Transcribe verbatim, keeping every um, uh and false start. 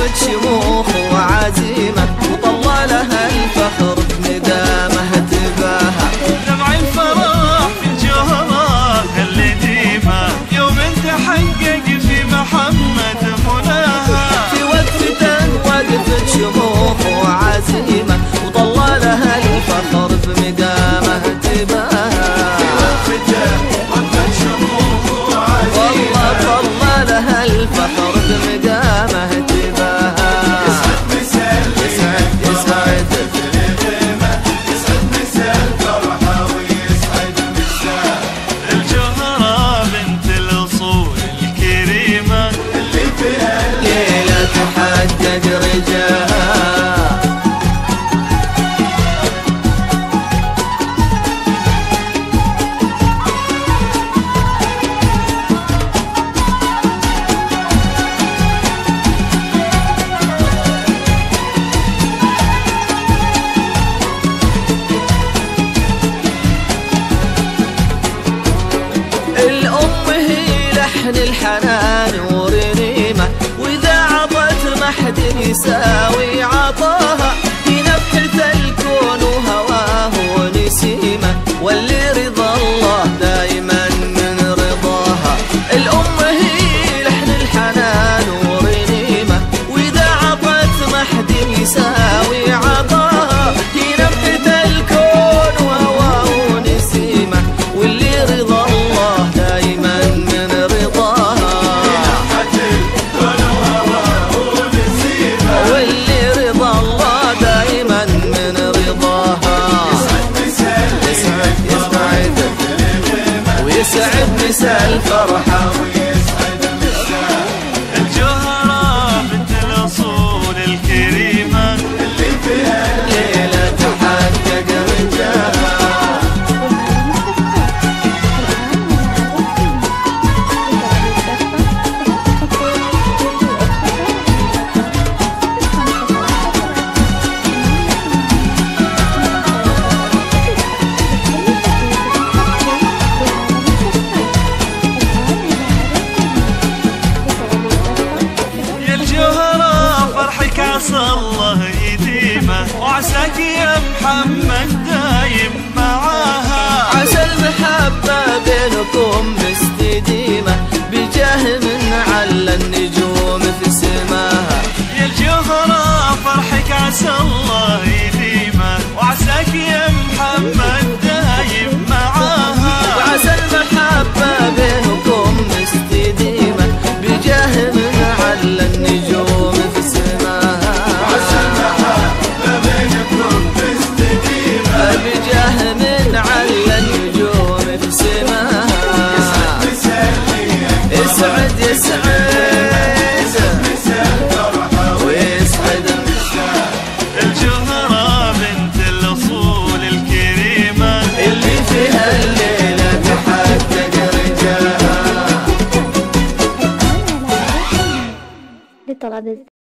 طابت شموخ وعزيمة وطلع لها الفخر ندامه تباهى دمع الفرح من جوهره اللي ديمه يوم تحقق في محمد مناها في وقفة وقفت شموخ وعزيمة وطلع لها الفخر بمدامه تباهى في وقفة وقفت شموخ وعزيمة طلع لها الفخر بمدامه الحنان ورنيمة وإذا عطت ما حد يساوي عطاها في نبحة الكون وهواه ونسيمة واللي رضا الله دايما من رضاها الأم هي لحن الحنان ورنيمة وإذا عطت ما حد يساوي عطاها في نبحة الكون وهواه ونسيمة واللي رضا الله دايما يسعد مساء الفرحة ويسعد مساء الجوهرة بنت الأصول الكريمة اللي فيها الليلة تحقق رجاها الله يديمه وعساك يا محمد دايم معاها عسى المحبة بينكم مستديمة بجاه من على النجوم في سماها يا الجوهرة فرحك عسى الله يديمه وعساك يا محمد دايم معاها وعسى المحبة بينكم مستديمة بجاه من على النجوم في سماها بجاه من على النجوم في سماها يسعد يسعد ويسعد الجوهرة بنت الأصول الكريمة اللي فيها الليلة تحقق رجاها.